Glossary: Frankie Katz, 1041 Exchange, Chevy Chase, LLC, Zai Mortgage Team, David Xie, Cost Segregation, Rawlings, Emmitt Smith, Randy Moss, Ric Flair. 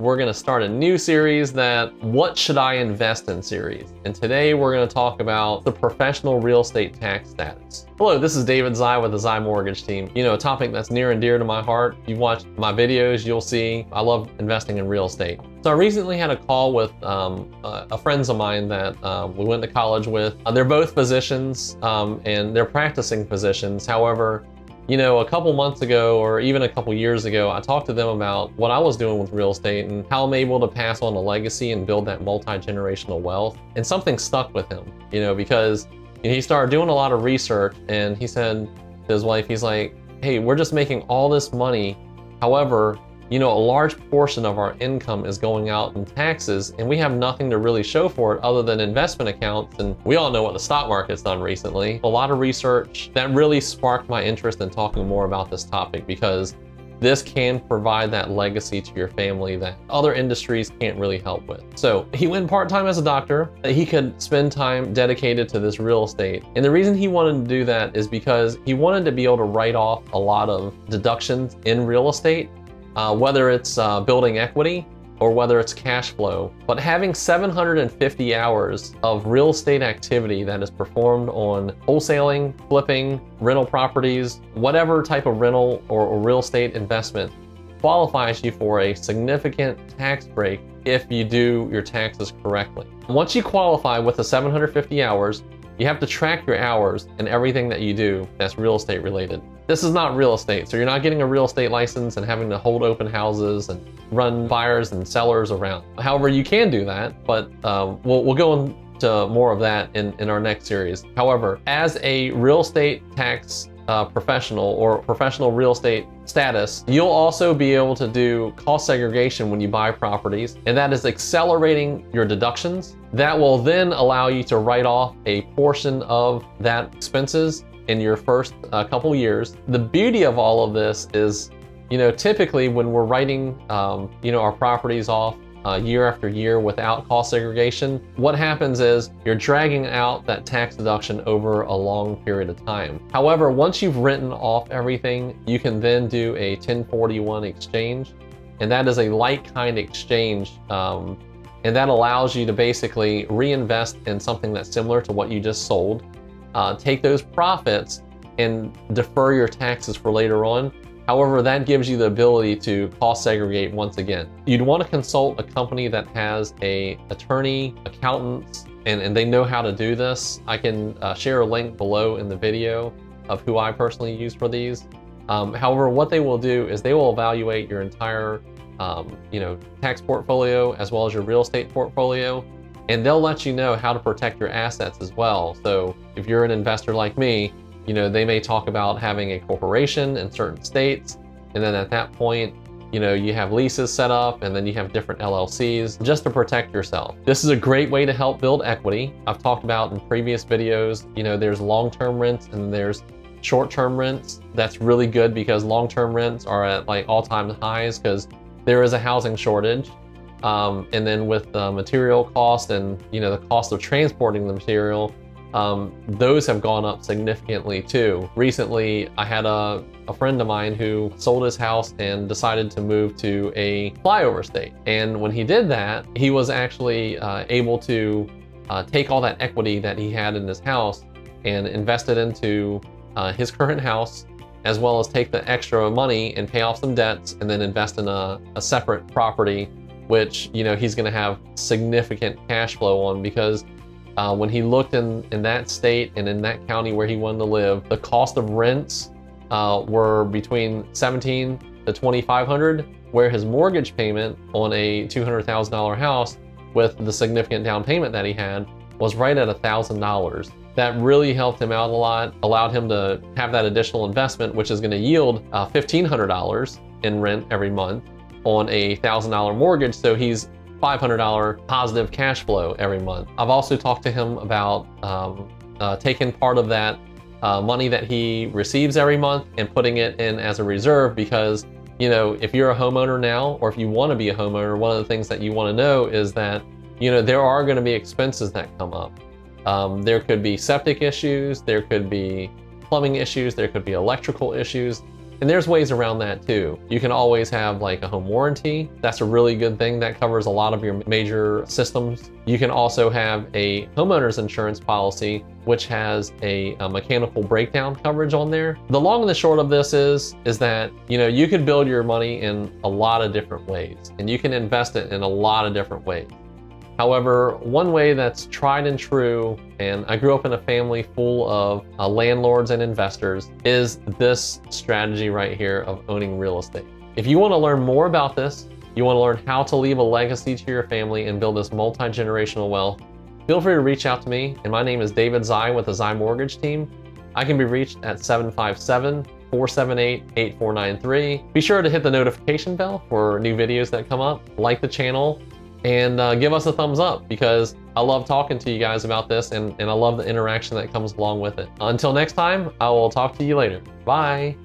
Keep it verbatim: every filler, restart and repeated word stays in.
We're gonna start a new series, that What Should I Invest In series. And today we're gonna talk about the professional real estate tax status. Hello, this is David Xie with the Zai Mortgage Team. You know, a topic that's near and dear to my heart. If you watch my videos, you'll see I love investing in real estate. So I recently had a call with um, uh, a friends of mine that uh, we went to college with. Uh, they're both physicians um, and they're practicing physicians. However, you know, a couple months ago or even a couple years ago, I talked to them about what I was doing with real estate and how I'm able to pass on a legacy and build that multi-generational wealth. And something stuck with him, you know, because he started doing a lot of research and he said to his wife, he's like, hey, we're just making all this money. However, you know, a large portion of our income is going out in taxes and we have nothing to really show for it other than investment accounts. And we all know what the stock market's done recently. A lot of research that really sparked my interest in talking more about this topic, because this can provide that legacy to your family that other industries can't really help with. So he went part-time as a doctor, that he could spend time dedicated to this real estate. And the reason he wanted to do that is because he wanted to be able to write off a lot of deductions in real estate. Uh, whether it's uh, building equity or whether it's cash flow. But having seven hundred fifty hours of real estate activity that is performed on wholesaling, flipping, rental properties, whatever type of rental or, or real estate investment qualifies you for a significant tax break if you do your taxes correctly. Once you qualify with the seven hundred fifty hours, you have to track your hours and everything that you do that's real estate related. This is not real estate, so you're not getting a real estate license and having to hold open houses and run buyers and sellers around. However, you can do that, but uh, we'll, we'll go into more of that in, in our next series. However, as a real estate tax uh, professional or professional real estate status, you'll also be able to do cost segregation when you buy properties, and that is accelerating your deductions. That will then allow you to write off a portion of that expenses in your first uh, couple years. The beauty of all of this is, you know, typically when we're writing, um, you know, our properties off uh, year after year without cost segregation, what happens is you're dragging out that tax deduction over a long period of time. However, once you've written off everything, you can then do a ten forty-one exchange, and that is a like-kind exchange. Um, and that allows you to basically reinvest in something that's similar to what you just sold. Uh, take those profits and defer your taxes for later on. However, that gives you the ability to cost segregate once again. You'd want to consult a company that has a attorney, accountants, and, and they know how to do this. I can uh, share a link below in the video of who I personally use for these. Um, however, what they will do is they will evaluate your entire um, you know, tax portfolio as well as your real estate portfolio. And they'll let you know how to protect your assets as well. So if you're an investor like me, you know, they may talk about having a corporation in certain states. And then at that point, you know, you have leases set up and then you have different L L Cs just to protect yourself. This is a great way to help build equity. I've talked about in previous videos, you know, there's long-term rents and there's short-term rents. That's really good because long-term rents are at like all-time highs because there is a housing shortage. Um, and then with the material cost and, you know, the cost of transporting the material, um, those have gone up significantly too. Recently, I had a, a friend of mine who sold his house and decided to move to a flyover state. And when he did that, he was actually uh, able to uh, take all that equity that he had in his house and invest it into uh, his current house, as well as take the extra money and pay off some debts and then invest in a, a separate property, which, you know, he's going to have significant cash flow on, because uh, when he looked in, in that state and in that county where he wanted to live, the cost of rents uh, were between seventeen to twenty-five hundred, where his mortgage payment on a two hundred thousand dollar house with the significant down payment that he had was right at a thousand dollars. That really helped him out a lot, allowed him to have that additional investment, which is going to yield uh, fifteen hundred dollars in rent every month on a thousand dollar mortgage, so he's five hundred dollar positive cash flow every month. I've also talked to him about um, uh, taking part of that uh, money that he receives every month and putting it in as a reserve, because, you know, if you're a homeowner now, or if you want to be a homeowner, one of the things that you want to know is that, you know, there are going to be expenses that come up. Um, there could be septic issues, there could be plumbing issues, there could be electrical issues. And there's ways around that too. You can always have like a home warranty. That's a really good thing that covers a lot of your major systems. You can also have a homeowner's insurance policy, which has a, a mechanical breakdown coverage on there. The long and the short of this is, is that, you know, you could build your money in a lot of different ways, and you can invest it in a lot of different ways. However, one way that's tried and true, and I grew up in a family full of uh, landlords and investors, is this strategy right here of owning real estate. If you want to learn more about this, you want to learn how to leave a legacy to your family and build this multi-generational wealth, feel free to reach out to me. And my name is David Xie with the Zai Mortgage Team. I can be reached at seven five seven, four seven eight, eight four nine three. Be sure to hit the notification bell for new videos that come up, like the channel, and uh, give us a thumbs up, because I love talking to you guys about this, and, and I love the interaction that comes along with it. Until next time, I will talk to you later. Bye.